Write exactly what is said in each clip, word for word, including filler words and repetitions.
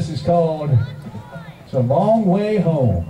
This is called It's a Long Way Home.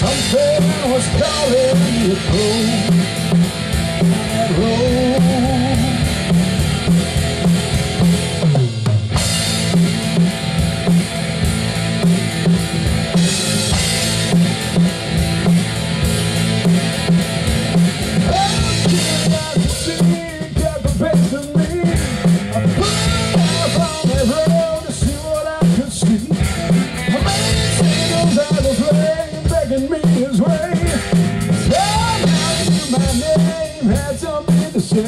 Something was calling me home, that road. I can't not to see, got the best of me. I put out on that road to see what I could see. I made singles out of play, begging me his way. Somehow I knew my name had something to say.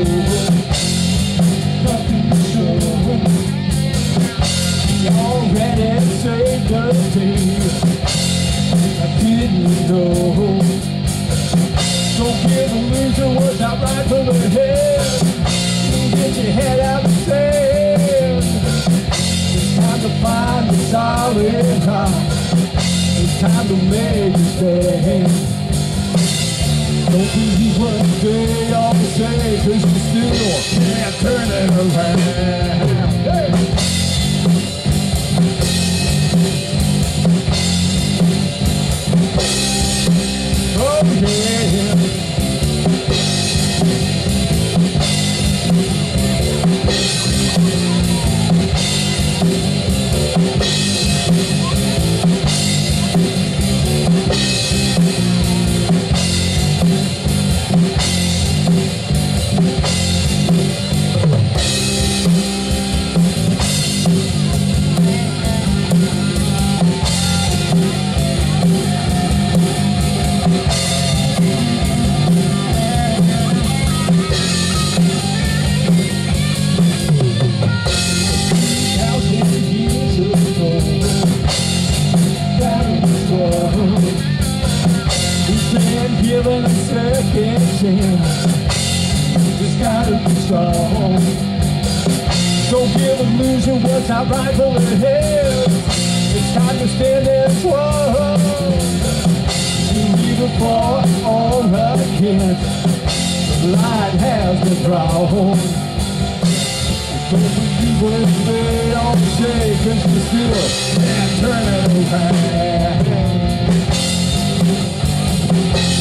It's time to make a stand. Don't believe what they all say, 'cause you still can't turn it around. Hey. Oh yeah. Given a second chance, just gotta be strong. Don't give a loser what's our rightfully held. It's time to stand and strong. We need a ball all again. The light has been drawn. Don't believe what they all say, 'cause you still can't turn it around.